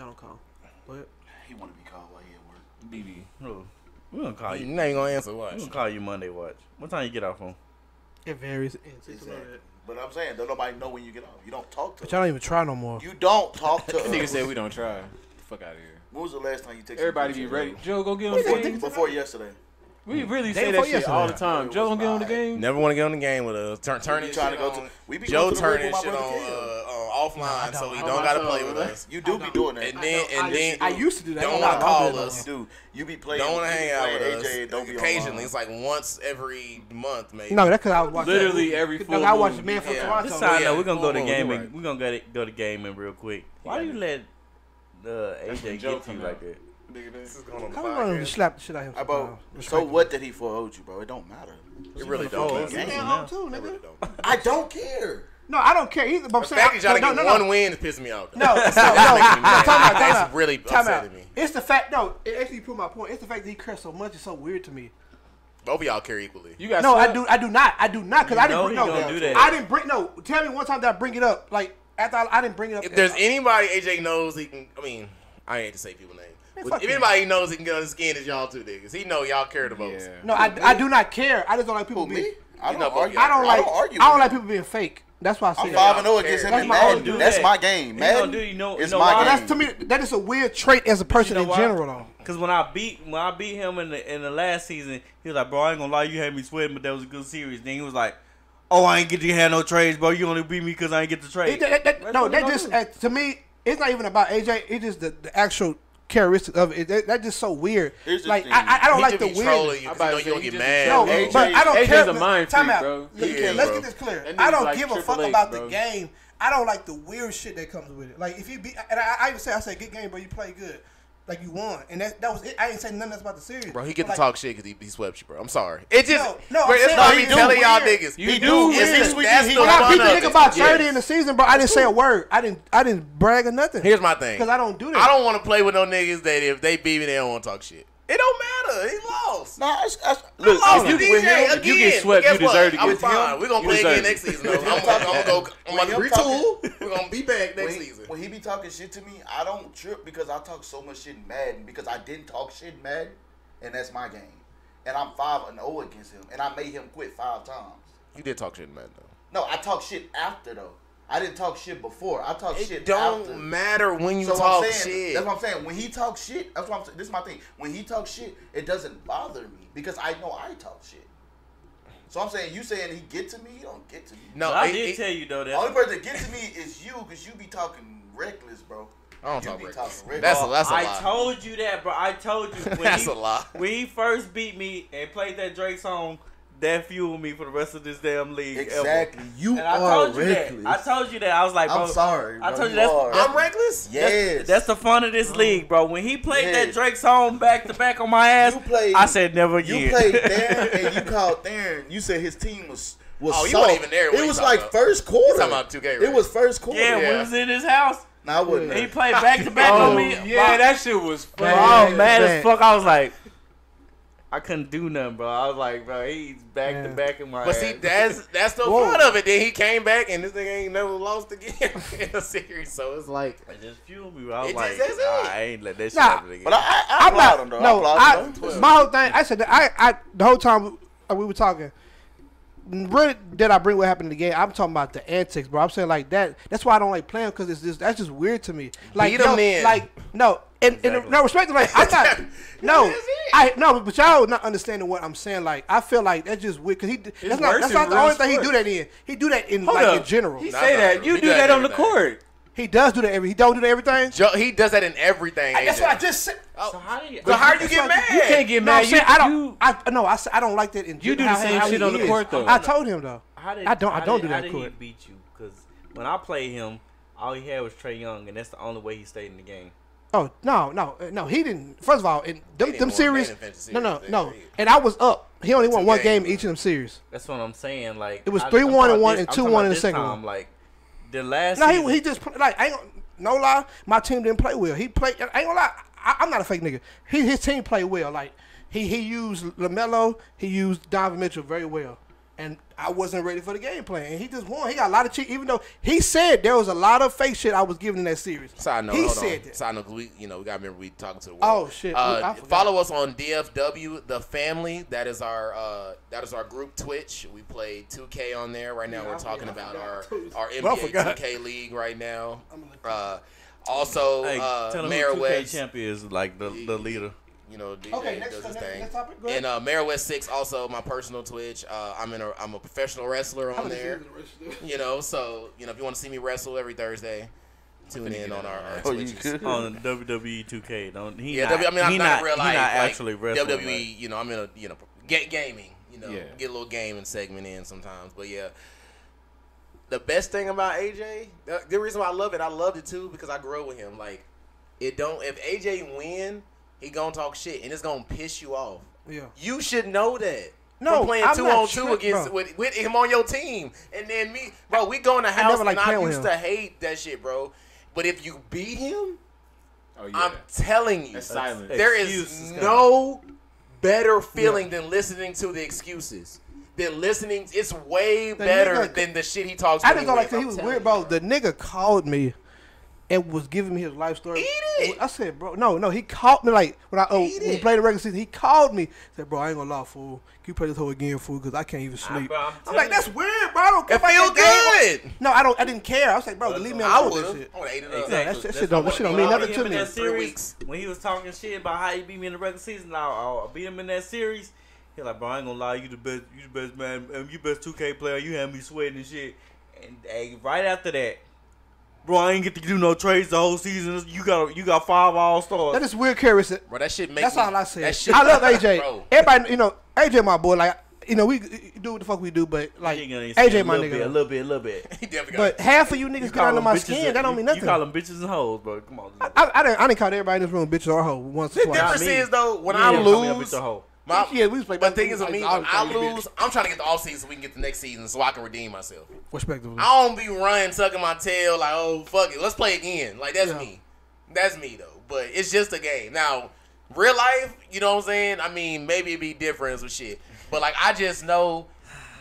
I don't call. What? He want to be called while he at work. BB. Oh. We're going to call you. You ain't going to answer watch. We're going to call you Monday watch. What time you get off on? It varies. Exactly. But I'm saying, don't nobody know when you get off. You don't talk to us. But y'all don't even try no more. You don't talk to us. Nigga said we don't try. Fuck out of here. When was the last time you texted? Everybody be ready. Joe, go get on the game. Before yesterday. We really say that shit all the time. Joe don't get on the game. Never want to get on the game with us. Turn trying to go to. We be Joe turning shit on offline, so he don't gotta play with us. You do be doing that. And then I used to do that. Don't want to call us. Do you be playing? Don't hang out with us. Don't be occasionally. It's like once every month, maybe. No, that's because I watch literally every. I watch Man from Toronto. This time, we're gonna go to game. We're gonna go to game in real quick. Why do you let AJ get to you like that? Nigga, this is going on the fire. Slap the shit out of him. So what did he forego you, bro? It don't matter. It really don't. I don't care. No, I don't care either. But I'm saying, the fact that y'all didn't get one win is pissing me out. No, no, that's really upsetting me. It's the fact. No, it actually proved my point. It's the fact that he cursed so much is so weird to me. Both of y'all care equally. You guys? No, I do not. Because I didn't. No, I didn't bring. No, tell me one time that I bring it up. Like after I didn't bring it up. If there's anybody AJ knows, he can. I mean, I hate to say people's names. If anybody knows he can get on his skin, it's y'all two niggas. He know y'all care the most. Yeah. No, I do not care. I just don't like people being. I don't like people being fake. That's why I say that. I'm 5-0 against him in Madden. That's my game, man. It's my game. To me, that is a weird trait as a person in general, though. Because when I beat him in the last season, he was like, "Bro, I ain't gonna lie, you had me sweating, but that was a good series." Then he was like, "Oh, I ain't get to have no trades, bro. You only beat me because I ain't get the trade." No, that just to me, it's not even about AJ. It's just the actual characteristics of it. That's just so weird. Like I don't like the weird. You know you don't get mad. No, but I don't care. Time out. Let's get this clear. I don't give a fuck about the game. I don't like the weird shit that comes with it. Like if you be, and I even say, I say good game, bro. You play good. Like you won, and that was it. I ain't saying nothing else about the series. Bro, he get to talk shit because he swept you, bro. I'm sorry. It just no. It's not me telling y'all niggas. He do. When I beat the nigga by 30 in the season, bro, I didn't say a word. I didn't brag or nothing. Here's my thing. Because I don't do that. I don't want to play with no niggas that if they beat me, they don't want to talk shit. It don't matter. He lost. Nah, look, if you get swept, you deserve to get fine. We're gonna play again next season. I'm gonna go. I'm gonna retool. We're gonna be back next season. When he be talking shit to me, I don't trip because I talk so much shit in Madden because I didn't talk shit in Madden, and that's my game. And I'm 5-0 against him, and I made him quit 5 times. You did talk shit in Madden though. No, I talk shit after though. I didn't talk shit before. I talk shit after. It don't matter when you talk shit. That's what I'm saying. When he talks shit, that's what I'm saying. This is my thing. When he talks shit, it doesn't bother me because I know I talk shit. So I'm saying, you saying he get to me, he don't get to me. No, I did tell you though that only person that gets to me is you because you be talking reckless, bro. I don't talk reckless. That's a lie. I told you that, bro. I told you. That's a lie. When he first beat me and played that Drake song, that fueled me for the rest of this damn league. Exactly. Ever. You and are reckless. I told you that. I was like, bro, I'm sorry. Bro, I told you I'm reckless? Yes. That's the fun of this league, bro. When he played that Drake song back to back on my ass, I said never again. You played Darren and you called Darren. You said his team was soft. You weren't even there. It was like first quarter. Talking about 2K, right? It was first quarter. Yeah, when he was in his house. No, I wouldn't. He played back to back on me. Yeah, that shit was fun. Oh, mad as fuck. I was like, I couldn't do nothing, bro. I was like, bro, he's back to back in my ass. But see, that's the fun of it. Then he came back, and this nigga ain't never lost again in a series. So it's like, it just fueled me. I was like, I ain't let that shit happen again. But I applaud him, though. No, my whole thing, I said, the whole time we were talking, really did I bring what happened in the game? I'm talking about the antics, bro. I'm saying like that. That's why I don't like playing because it's just that's just weird to me. Like beat him in. Like no. And no, respectively, like, I'm not. But y'all not understanding what I'm saying. Like, I feel like that's just weird because that's not the only thing he do that in. He do that in in general. He say that you do that on the court. He does do that. He don't do that everything. He does that in everything. That's what I just said. Oh. So how do you get mad? You can't get mad. I don't like that in general. You do the same shit on the court though. I told him though. I don't do that on the court. How did he beat you? Because when I played him, all he had was Trae Young, and that's the only way he stayed in the game. Oh, no, he didn't. First of all, in them series, no. And I was up. He only won one game in each of them series. That's what I'm saying. Like it was 3-1 in one and 2-1 in the second one. Like the last. No, he just like I ain't no lie. My team didn't play well. He played. I ain't gonna lie. I'm not a fake nigga. His team played well. Like he used LaMelo. He used Donovan Mitchell very well. and I wasn't ready for the game plan. And he just won. He got a lot of cheat, even though he said there was a lot of fake shit I was given in that series. Side note, he said that. Side note, we, you know, we got to remember we talking to the world. Oh shit! Follow us on DFW The Family. That is our group Twitch. We play 2K on there right now. Yeah, we're talking about our NBA 2K league right now. Also, hey, Mayor West champion is like the leader. You know, okay, next, does his thing. Next topic, and Mayor West 6 also my personal Twitch. I'm a professional wrestler on there. You know, so you know if you want to see me wrestle every Thursday, tune in on our Twitches. On WWE 2K. Don't he? Yeah, I'm not real life. Not like, actually wrestling. WWE. Like. You know, I'm in a get gaming. You know, yeah. Get a little gaming segment in sometimes. But yeah, the best thing about AJ, the reason why I loved it too because I grew up with him. Like, if AJ win. He gonna talk shit and it's gonna piss you off. Yeah, you should know that. No, playing 2-on-2 against with him on your team, and then me, bro. We go in the house and I used to hate that shit, bro. But if you beat him, oh, yeah. I'm telling you, there is no better feeling than listening to the excuses. Than listening, it's way better than the shit he talks. I just don't like he was weird, bro. The nigga called me. And was giving me his life story. Eat it. I said, bro, no. He called me like when we played the regular season. He called me, said, bro, I ain't gonna lie, fool. Can you play this whole again, fool? Because I can't even sleep. I'm like, that's weird, bro. I don't care. It feel good. No, I didn't care. I was like, bro, leave me alone with this shit. I would have ate it up. Exactly. That shit don't mean nothing to me. That series, when he was talking shit about how he beat me in the regular season, I beat him in that series. He like, bro, I ain't gonna lie, you the best man, you best 2K player. You had me sweating and shit. And right after that. Bro, I ain't get to do no trades the whole season. You got 5 all-stars. That is weird, Karis. Bro, that shit makes. That's all I said. That shit, I love AJ. Bro. Everybody, AJ, my boy. Like, we do what the fuck we do, but like AJ, my nigga, a little bit. He definitely got but half of you niggas get under my skin. That don't mean nothing. You call them bitches and hoes, bro. Come on. I didn't call everybody in this room bitches or hoes once or twice. The difference is though when I lose. My thing is with me, when I lose, I'm trying to get the off season so we can get the next season so I can redeem myself. Respectively. I don't be running, tucking my tail like, oh, fuck it. Let's play again. Like, that's me. That's me, though. But it's just a game. Now, real life, you know what I'm saying? I mean, maybe it'd be different or some shit. But, like, I just know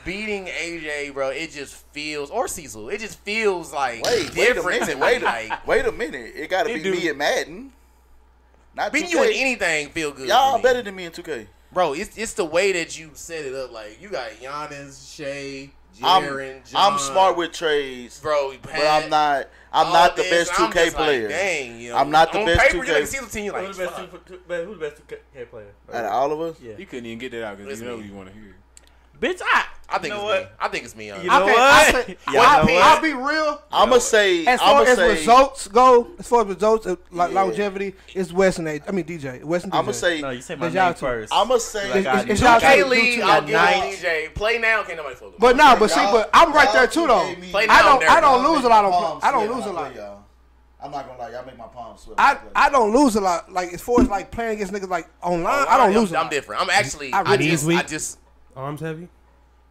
beating AJ, bro, it just feels, or Cecil, it just feels like wait a minute. It got to be me and Madden. Not beating 2K. You in anything feel good. Y'all better than me in 2K. Bro, it's the way that you set it up. Like, you got Giannis, Shea, Jaren, John. I'm smart with trades, bro, but I'm not the best 2K player. Dang, I'm not the best 2K player. Who's the best 2K player? Out of all of us? Yeah. You couldn't even get that out because you know what you want to hear. Bitch, I think it's me. I think it's me. You know what? I'll be real. I'm gonna say as far as results go, as far as results, like longevity, it's West and DJ. West and DJ. I'm gonna say. No, you say my name first. I'm gonna say. It's y'all league. I'll give DJ. Play now. Can't nobody fuck with me. But no, but see, but I'm right there too though. I don't lose a lot on. I don't lose a lot. I'm not gonna lie, y'all make my palms sweat. I don't lose a lot. Like as far as like playing against niggas like online, I don't lose a lot. I'm different. I'm actually. I just. Arms heavy?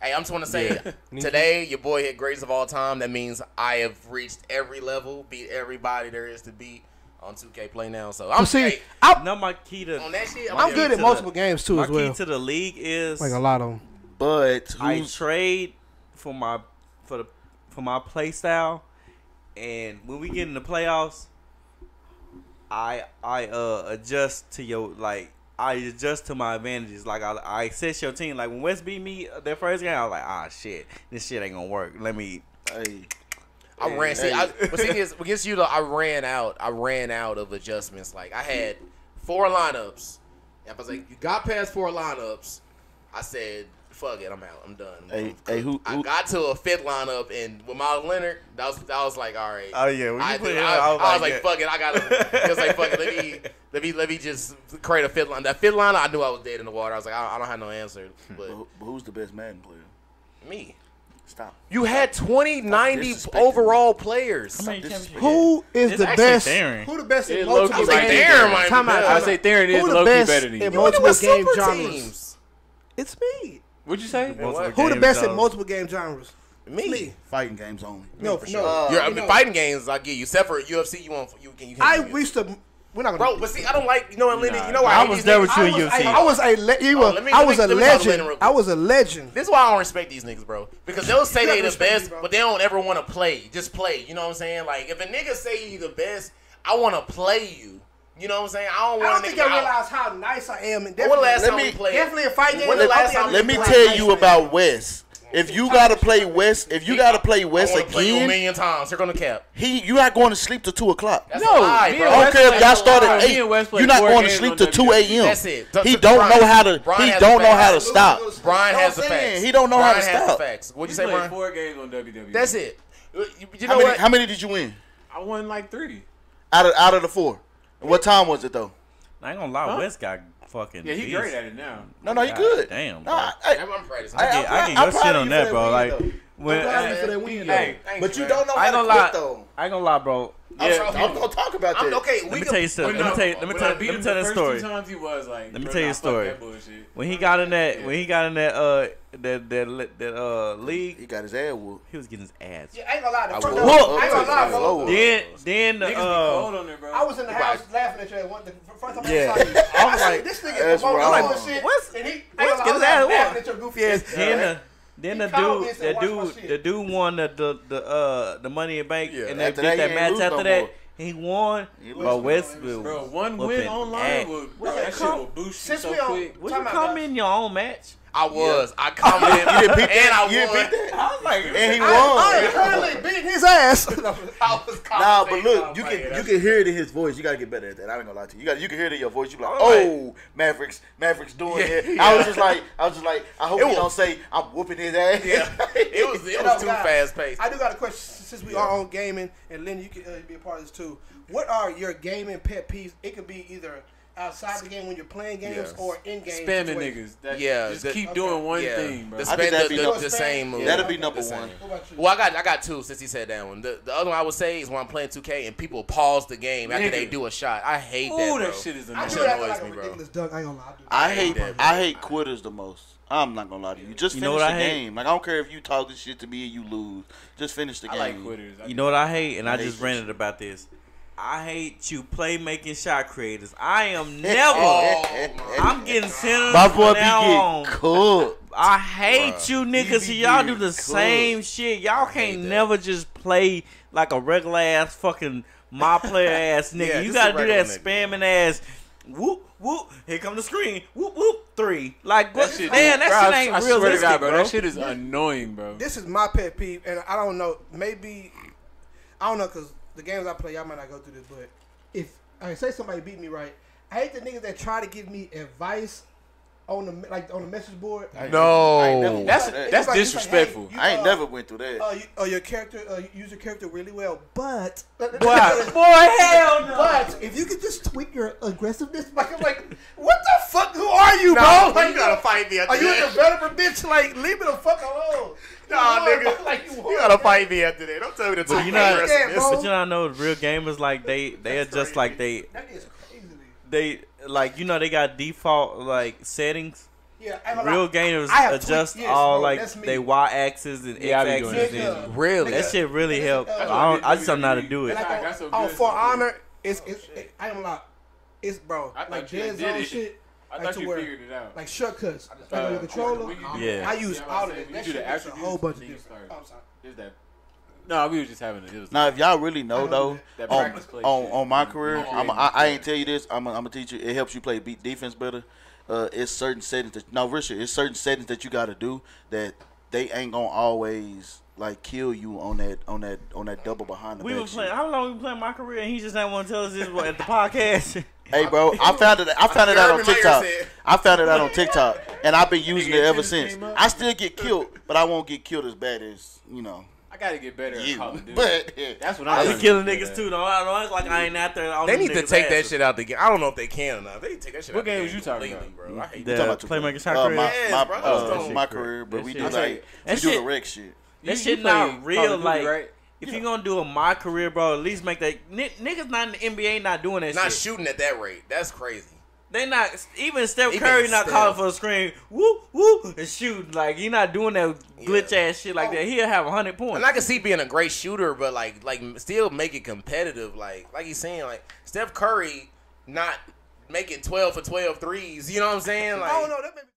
Hey, I'm just want to say, today your boy hit greatest of all time. That means I have reached every level, beat everybody there is to beat on 2K Play now. So I'm saying, I'm good at multiple games too as well. My key to the league is like a lot of them. But I trade for my play style, and when we get in the playoffs, I adjust to your like. I adjust to my advantages. Like, I assess your team. Like, when West beat me that first game, I was like, ah, shit. This shit ain't going to work. Let me. I ran. See, against you, though, I ran out of adjustments. Like, I had 4 lineups. I was like, you got past 4 lineups. I said, fuck it. I'm out. I'm done. I got to a 5th lineup, and with Miles Leonard, that was like, all right. Oh, yeah. I was like, fuck it. I got to. It was like, fuck it. Let me just create a 5th line. That 5th line, I knew I was dead in the water. I was like, I don't have no answer. But who's the best Madden player? Me. Stop. You had 2090 overall players. Who is the best? Who the best in multiple games? I say Theron is low-key better than you. Multiple game genres. It's me. What'd you say? Who the best in multiple game genres? Me. Fighting games only. No, for sure. Fighting games, I get you. Except for UFC, you can. I reached a We're not gonna bro, but see, I don't like, you know what, Lenny? You know why? I was there with you in UFC. I was a legend. This is why I don't respect these niggas, bro. Because they'll say they the best, but they don't ever want to play. Just play. You know what I'm saying? Like, if a nigga say you the best, I want to play you. You know what I'm saying? I don't think I realize how nice I am. And definitely, let me tell you about West. If you gotta play West, again, a million times, they're gonna cap. You're not going to sleep till 2 o'clock. No, I don't care if y'all start at 8. You're not going to sleep till 2 a.m. That's it. He don't know how to. He don't know how to stop. Brian has the facts. He don't know how to stop. What'd you say, Brian? 4 games on WWE. That's it. You know what? How many did you win? I won like 3. Out of the 4. What time was it though? I ain't gonna lie, West got fucking. Yeah, he's great at it now. No, you good. Damn. Bro. Nah, I'm proud of you. I get your shit on that, bro. Like, but you don't know how to quit though. I ain't gonna lie, bro. Yeah, I'm gonna talk about this. Okay, let me tell you something. Let me tell the story. Let me tell you a story. When he got in that, league, he got his ass whooped. He was getting his ass. Yeah, I ain't gonna lie. I ain't gonna lie, bro. Then the I was in the house laughing at you at one. The first time I saw you, I was like, this nigga is bullshit. What's and he laughing at your goofy ass. Then the dude won the money in bank, and they did that match after that. He won, but Westwood. Bro, one win online would boost so quick. Would you come in your own match? I was. Yeah. I commented. You didn't beat that. You didn't beat that. I was like, and he won. I currently beat his ass. I was but look, you can hear it in his voice. You gotta get better at that. I ain't gonna lie to you. You can hear it in your voice. You be like, oh, Maverick's doing it. Yeah. I was just like, I hope you don't say I'm whooping his ass. Yeah. it was too fast paced. I do got a question since we are on gaming, and Lenny, you can be a part of this too. What are your gaming pet peeves? It could be either outside the game when you're playing games or in games. Spamming niggas. Just keep doing one thing, bro. The same move. That'll be number one. Well, I got 2 since he said that one. The other one I would say is when I'm playing 2K and people pause the game after they do a shot. I hate that, bro. That shit is annoying. I hate quitters the most. I'm not gonna lie to you. Just finish the game. Like, I don't care if you talk this shit to me and you lose. Just finish the game. I like quitters. You know what I hate? And I just ranted about this. I hate you playmaking shot creators. I am never. I'm getting centered from now on. I hate you niggas. Y'all do the same shit. Y'all can't never just play like a regular ass fucking my player ass nigga. You gotta do that spamming ass. Whoop whoop. Here come the screen. Whoop whoop 3. Like that shit ain't realistic, bro. That shit is annoying, bro. This is my pet peeve, and I don't know. Maybe I don't know because the games I play, y'all might not go through this, but if say somebody beat me right, I hate the niggas that try to give me advice on the message board. No, that's disrespectful. Like, hey, I ain't never went through that. Use your character really well, but boy, hell no. But if you could just tweak your aggressiveness, like I'm like, what the fuck? Who are you, bro? Like, you gotta fight me. Are you a developer, bitch? Like, leave me the fuck alone. Nah, nigga, like, you gotta fight me after that. Don't tell me the truth. But you know, real gamers, like they adjust, like they got default like settings. Yeah, real gamers adjust all like they y axis and x axis. Yeah. Really, that shit really helped. I just don't know how to do it. Oh, For Honor, it's I am like, it's bro, like Dead Zone shit. I thought you figured it out. Like shortcuts. Like your controller. I use all of it. That shit is a whole bunch of things. Oh, I'm sorry. No, we were just having it. Now, if y'all really know, though, on my career, I ain't tell you this. I'm going to teach you. It helps you play defense better. It's certain settings. It's certain settings that you got to do that they ain't going to always like kill you on that double behind the back. How long we been playing my career, and he just ain't want to tell us this at the podcast. Hey, bro, I found it out on TikTok. I found it out on TikTok, and I've been using it ever since. I still get killed, but I won't get killed as bad as, you know. I gotta get better at Call of Duty. That's what I be killing niggas too, though. I don't like I ain't out there. They need to take that shit out the game. I don't know if they can or not. They need to take that shit out the game. What games you talking about, bro? I hate that. Playmaker shot career? My career, but we do like the wreck shit. That shit not real, like. If you're going to do a my career, bro, at least make that. Niggas not in the NBA not doing that shit. Not shooting at that rate. That's crazy. They not. Even Steph Curry not calling for a screen. Whoop, whoop, and shooting. Like, you're not doing that glitch-ass shit like that. He'll have 100 points. And I can see being a great shooter, but, like still make it competitive. Like he's saying, like, Steph Curry not making 12 for 12 threes. You know what I'm saying? Like, I don't know. That made me